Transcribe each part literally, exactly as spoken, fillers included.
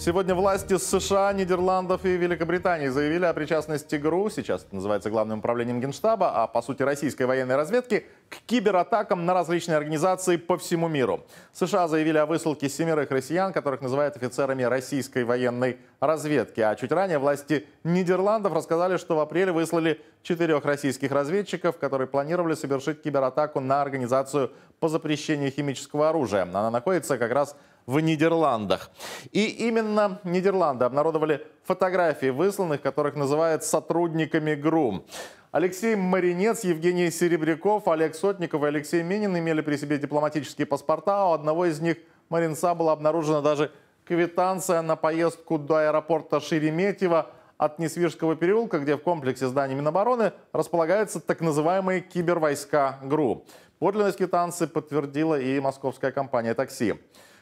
Сегодня власти США, Нидерландов и Великобритании заявили о причастности ГРУ, сейчас это называется Главным управлением Генштаба, а по сути российской военной разведки, к кибератакам на различные организации по всему миру. США заявили о высылке семерых россиян, которых называют офицерами российской военной разведки. А чуть ранее власти Нидерландов рассказали, что в апреле выслали четырех российских разведчиков, которые планировали совершить кибератаку на организацию по запрещению химического оружия. Она находится как раз в Нидерландах. И именно Нидерланды обнародовали фотографии высланных, которых называют сотрудниками ГРУ. Алексей Моринец, Евгений Серебряков, Олег Сотников и Алексей Менин имели при себе дипломатические паспорта. А у одного из них, Моринца, была обнаружена даже квитанция на поездку до аэропорта Шереметьево от Несвижского переулка, где в комплексе зданий Минобороны располагаются так называемые кибервойска ГРУ. Подлинность квитанции подтвердила и московская компания такси.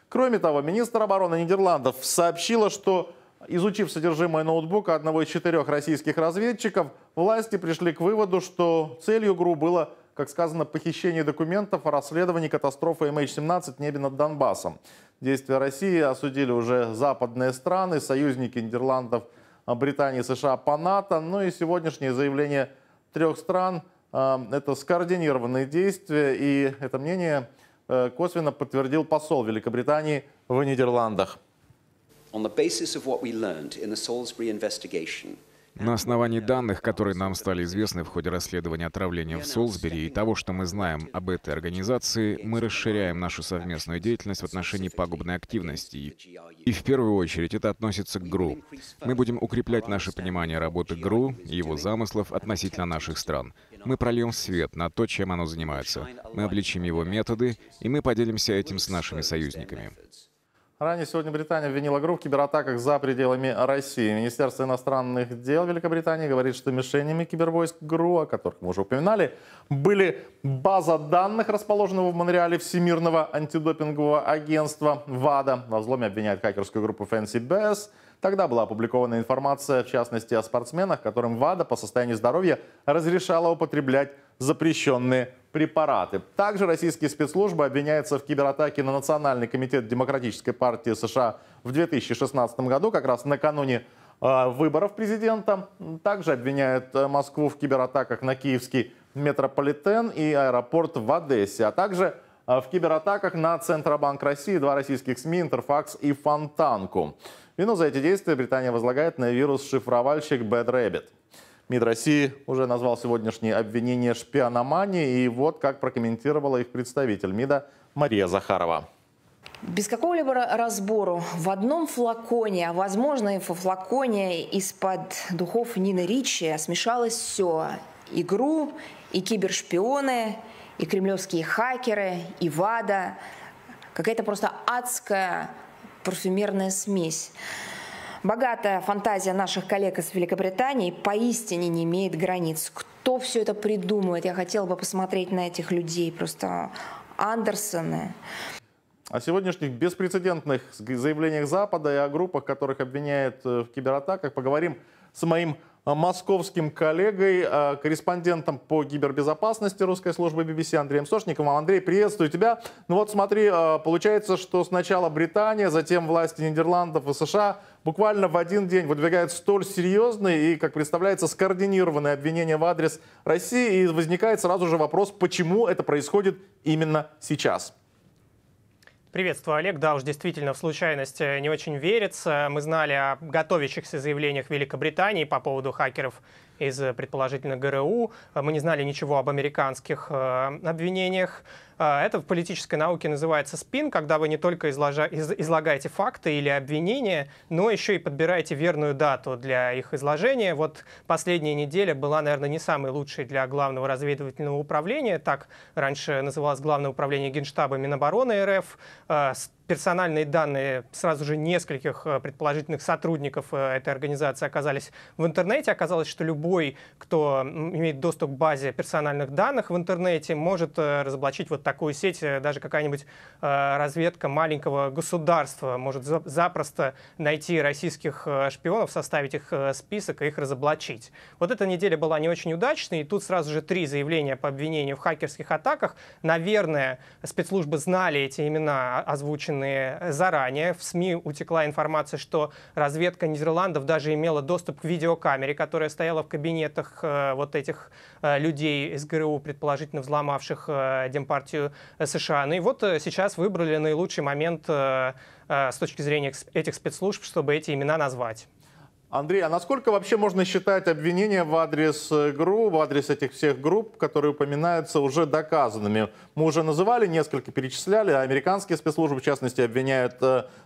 Кроме того, министр обороны Нидерландов сообщила, что, изучив содержимое ноутбука одного из четырех российских разведчиков, власти пришли к выводу, что целью ГРУ было, как сказано, похищение документов о расследовании катастрофы эм эйч семнадцать в небе над Донбассом. Действия России осудили уже западные страны, союзники Нидерландов, Британии, США по НАТО. Ну и сегодняшнее заявление трех стран – это скоординированные действия, и это мнение косвенно подтвердил посол Великобритании в Нидерландах. На основании данных, которые нам стали известны в ходе расследования отравления в Солсбери и того, что мы знаем об этой организации, мы расширяем нашу совместную деятельность в отношении пагубной активности. И в первую очередь это относится к ГРУ. Мы будем укреплять наше понимание работы ГРУ и его замыслов относительно наших стран. Мы прольем свет на то, чем оно занимается. Мы обличим его методы, и мы поделимся этим с нашими союзниками. Ранее сегодня Британия обвинила ГРУ в кибератаках за пределами России. Министерство иностранных дел Великобритании говорит, что мишенями кибервойск ГРУ, о которых мы уже упоминали, были база данных, расположенного в Монреале Всемирного антидопингового агентства ВАДА. Во взломе обвиняет хакерскую группу Fancy Bear. Тогда была опубликована информация, в частности, о спортсменах, которым ВАДА по состоянию здоровья разрешала употреблять запрещенные препараты. Также российские спецслужбы обвиняются в кибератаке на Национальный комитет Демократической партии США в две тысячи шестнадцатом году, как раз накануне э, выборов президента. Также обвиняют Москву в кибератаках на Киевский метрополитен и аэропорт в Одессе, а также в кибератаках на Центробанк России, два российских СМИ, Интерфакс и Фонтанку. Вину за эти действия Британия возлагает на вирус-шифровальщик Бэд Рэббит. МИД России уже назвал сегодняшние обвинения шпиономанией, и вот как прокомментировала их представитель МИДа Мария Захарова. Без какого-либо разбору в одном флаконе, а возможно и во флаконе из-под духов Нины Ричи смешалось все. И ГРУ, и кибершпионы, и кремлевские хакеры, и ВАДА. Какая-то просто адская парфюмерная смесь. Богатая фантазия наших коллег из Великобритании поистине не имеет границ. Кто все это придумывает? Я хотела бы посмотреть на этих людей, просто Андерсоны. О сегодняшних беспрецедентных заявлениях Запада и о группах, которых обвиняют в кибератаках, поговорим с моим московским коллегой, корреспондентом по кибербезопасности русской службы би би си Андреем Сошниковым. Андрей, приветствую тебя. Ну вот смотри, получается, что сначала Британия, затем власти Нидерландов и США буквально в один день выдвигают столь серьезные и, как представляется, скоординированные обвинения в адрес России. И возникает сразу же вопрос, почему это происходит именно сейчас. Приветствую, Олег. Да, уж действительно в случайность не очень верится. Мы знали о готовящихся заявлениях Великобритании по поводу хакеров из, предположительно, ГРУ. Мы не знали ничего об американских обвинениях. Это в политической науке называется спин, когда вы не только излагаете факты или обвинения, но еще и подбираете верную дату для их изложения. Вот последняя неделя была, наверное, не самой лучшей для Главного разведывательного управления. Так раньше называлось Главное управление Генштаба Минобороны РФ. Персональные данные сразу же нескольких предположительных сотрудников этой организации оказались в интернете. Оказалось, что любой, кто имеет доступ к базе персональных данных в интернете, может разоблачить вот такую сеть даже какая-нибудь разведка маленького государства может запросто найти российских шпионов, составить их список и их разоблачить. Вот эта неделя была не очень удачной, и тут сразу же три заявления по обвинению в хакерских атаках. Наверное, спецслужбы знали эти имена, озвученные заранее. В СМИ утекла информация, что разведка Нидерландов даже имела доступ к видеокамере, которая стояла в кабинетах вот этих людей из ГРУ, предположительно взломавших Демпартию США. Ну и вот сейчас выбрали наилучший момент с точки зрения этих спецслужб, чтобы эти имена назвать. Андрей, а насколько вообще можно считать обвинения в адрес ГРУ, в адрес этих всех групп, которые упоминаются, уже доказанными? Мы уже называли, несколько перечисляли. Американские спецслужбы, в частности, обвиняют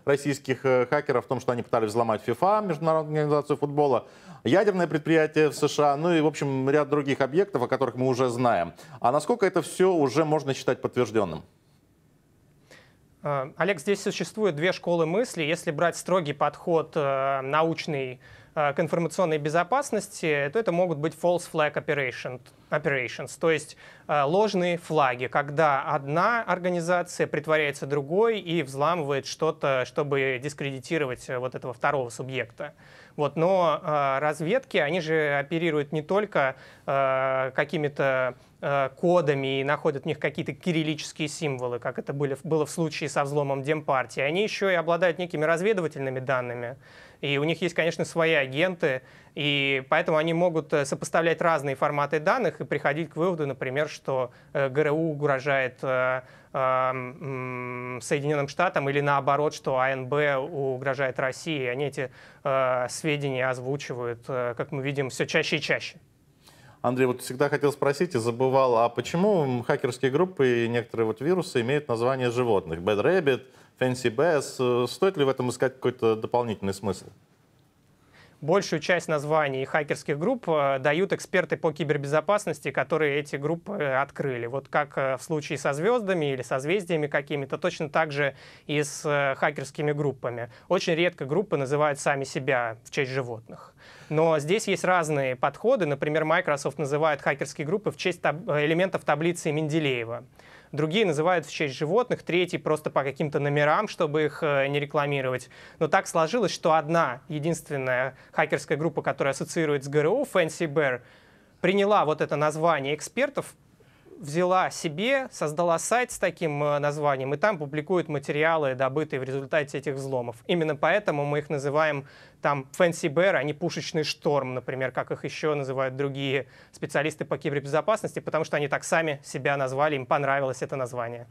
российских хакеров в том, что они пытались взломать ФИФА, Международную организацию футбола, ядерное предприятие в США, ну и, в общем, ряд других объектов, о которых мы уже знаем. А насколько это все уже можно считать подтвержденным? Олег, здесь существует две школы мысли. Если брать строгий подход научный к информационной безопасности, то это могут быть false flag operations, то есть ложные флаги, когда одна организация притворяется другой и взламывает что-то, чтобы дискредитировать вот этого второго субъекта. Вот, но э, разведки, они же оперируют не только э, какими-то э, кодами и находят в них какие-то кириллические символы, как это были, было в случае со взломом Демпартии, они еще и обладают некими разведывательными данными. И у них есть, конечно, свои агенты, и поэтому они могут сопоставлять разные форматы данных и приходить к выводу, например, что ГРУ угрожает э, э, Соединенным Штатам или наоборот, что АНБ угрожает России. Они эти э, сведения озвучивают, э, как мы видим, все чаще и чаще. Андрей, вот всегда хотел спросить и забывал, а почему хакерские группы и некоторые вот вирусы имеют название животных? Бэд Рэббит, Fancy Bear. Стоит ли в этом искать какой-то дополнительный смысл? Большую часть названий хакерских групп дают эксперты по кибербезопасности, которые эти группы открыли. Вот как в случае со звездами или созвездиями какими-то, точно так же и с хакерскими группами. Очень редко группы называют сами себя в честь животных. Но здесь есть разные подходы. Например, Microsoft называет хакерские группы в честь таб- элементов таблицы Менделеева. Другие называют в честь животных, третьи просто по каким-то номерам, чтобы их не рекламировать. Но так сложилось, что одна единственная хакерская группа, которая ассоциирует с ГРУ, Fancy Bear, приняла вот это название экспертов, взяла себе, создала сайт с таким названием, и там публикуют материалы, добытые в результате этих взломов. Именно поэтому мы их называем там Fancy Bear, а не Пушечный шторм, например, как их еще называют другие специалисты по кибербезопасности, потому что они так сами себя назвали, им понравилось это название.